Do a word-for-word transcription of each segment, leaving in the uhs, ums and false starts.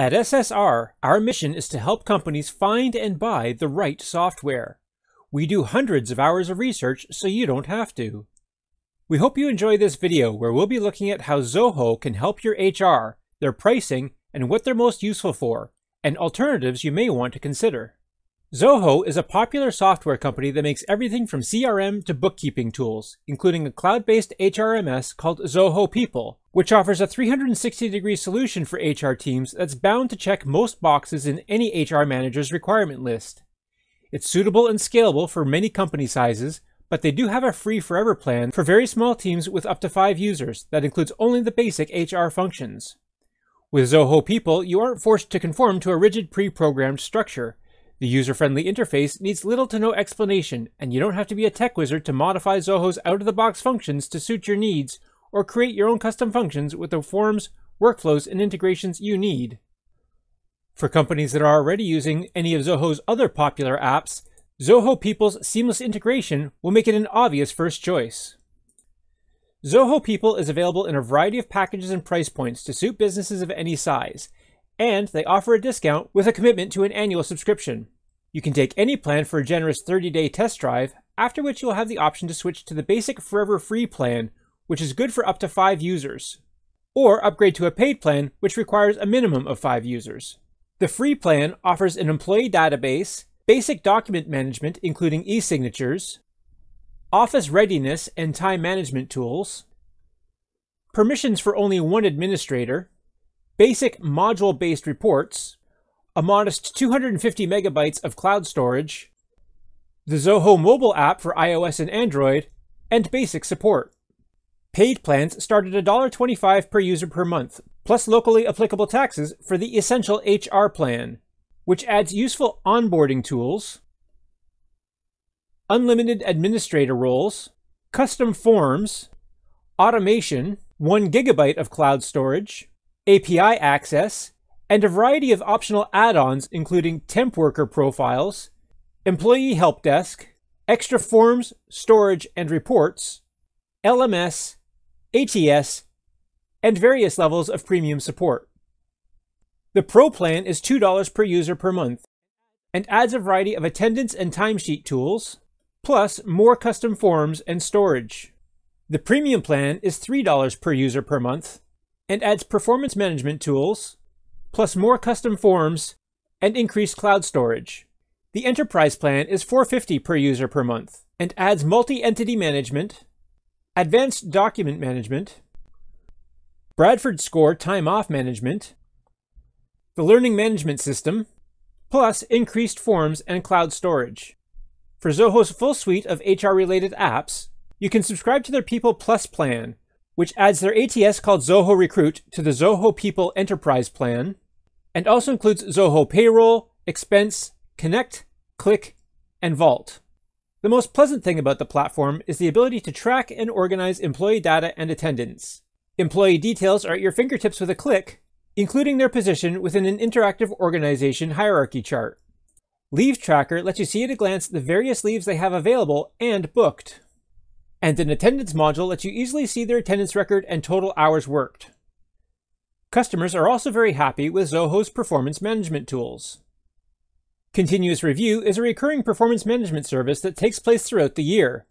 At S S R, our mission is to help companies find and buy the right software. We do hundreds of hours of research so you don't have to. We hope you enjoy this video where we'll be looking at how Zoho can help your H R, their pricing, and what they're most useful for, and alternatives you may want to consider. Zoho is a popular software company that makes everything from C R M to bookkeeping tools, including a cloud-based H R M S called Zoho People, which offers a three hundred sixty degree solution for H R teams that's bound to check most boxes in any H R manager's requirement list. It's suitable and scalable for many company sizes, but they do have a free forever plan for very small teams with up to five users that includes only the basic H R functions. With Zoho People, you aren't forced to conform to a rigid pre-programmed structure. The user-friendly interface needs little to no explanation, and you don't have to be a tech wizard to modify Zoho's out-of-the-box functions to suit your needs, or create your own custom functions with the forms, workflows, and integrations you need. For companies that are already using any of Zoho's other popular apps, Zoho People's seamless integration will make it an obvious first choice. Zoho People is available in a variety of packages and price points to suit businesses of any size, and they offer a discount with a commitment to an annual subscription. You can take any plan for a generous thirty day test drive, after which you'll have the option to switch to the basic Forever Free plan, which is good for up to five users, or upgrade to a paid plan, which requires a minimum of five users. The free plan offers an employee database, basic document management including e-signatures, office readiness and time management tools, permissions for only one administrator, basic module-based reports, a modest two hundred fifty megabytes of cloud storage, the Zoho mobile app for iOS and Android, and basic support. Paid plans start at one dollar twenty-five per user per month, plus locally applicable taxes for the Essential H R plan, which adds useful onboarding tools, unlimited administrator roles, custom forms, automation, one gigabyte of cloud storage, A P I access, and a variety of optional add-ons including temp worker profiles, employee help desk, extra forms, storage, and reports, L M S, A T S, and various levels of premium support. The Pro plan is two dollars per user per month and adds a variety of attendance and timesheet tools, plus more custom forms and storage. The Premium plan is three dollars per user per month and adds performance management tools, plus more custom forms, and increased cloud storage. The Enterprise plan is four dollars and fifty cents per user per month, and adds multi-entity management, advanced document management, Bradford Score time-off management, the learning management system, plus increased forms and cloud storage. For Zoho's full suite of H R-related apps, you can subscribe to their People Plus plan, which adds their A T S called Zoho Recruit to the Zoho People Enterprise plan, and also includes Zoho Payroll, Expense, Connect, Click, and Vault. The most pleasant thing about the platform is the ability to track and organize employee data and attendance. Employee details are at your fingertips with a click, including their position within an interactive organization hierarchy chart. Leave Tracker lets you see at a glance the various leaves they have available and booked. And an attendance module lets you easily see their attendance record and total hours worked. Customers are also very happy with Zoho's performance management tools. Continuous Review is a recurring performance management service that takes place throughout the year.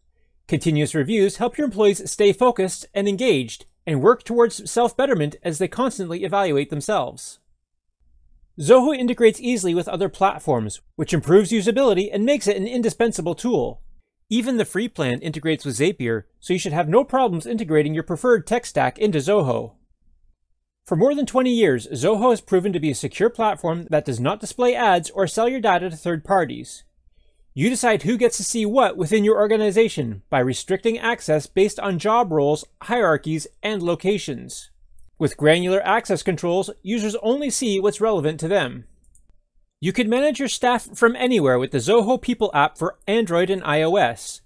Continuous reviews help your employees stay focused and engaged and work towards self-betterment as they constantly evaluate themselves. Zoho integrates easily with other platforms, which improves usability and makes it an indispensable tool. Even the free plan integrates with Zapier, so you should have no problems integrating your preferred tech stack into Zoho. For more than twenty years, Zoho has proven to be a secure platform that does not display ads or sell your data to third parties. You decide who gets to see what within your organization by restricting access based on job roles, hierarchies, and locations. With granular access controls, users only see what's relevant to them. You can manage your staff from anywhere with the Zoho People app for Android and iOS.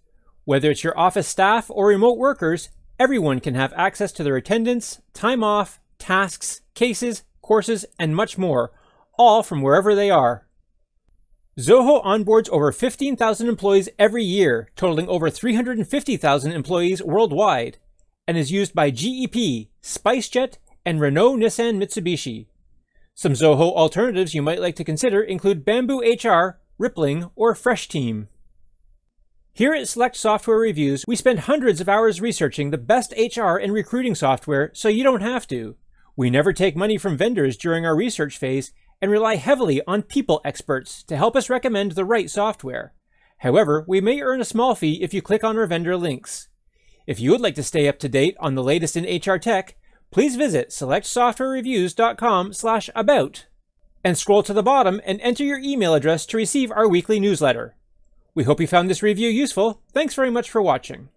Whether it's your office staff or remote workers, everyone can have access to their attendance, time off, tasks, cases, courses, and much more, all from wherever they are. Zoho onboards over fifteen thousand employees every year, totaling over three hundred fifty thousand employees worldwide, and is used by G E P, SpiceJet, and Renault-Nissan-Mitsubishi. Some Zoho alternatives you might like to consider include BambooHR, Rippling, or Freshteam. Here at Select Software Reviews, we spend hundreds of hours researching the best H R and recruiting software so you don't have to. We never take money from vendors during our research phase and rely heavily on people experts to help us recommend the right software. However, we may earn a small fee if you click on our vendor links. If you would like to stay up to date on the latest in H R tech, please visit select software reviews dot com slash about and scroll to the bottom and enter your email address to receive our weekly newsletter. We hope you found this review useful. Thanks very much for watching.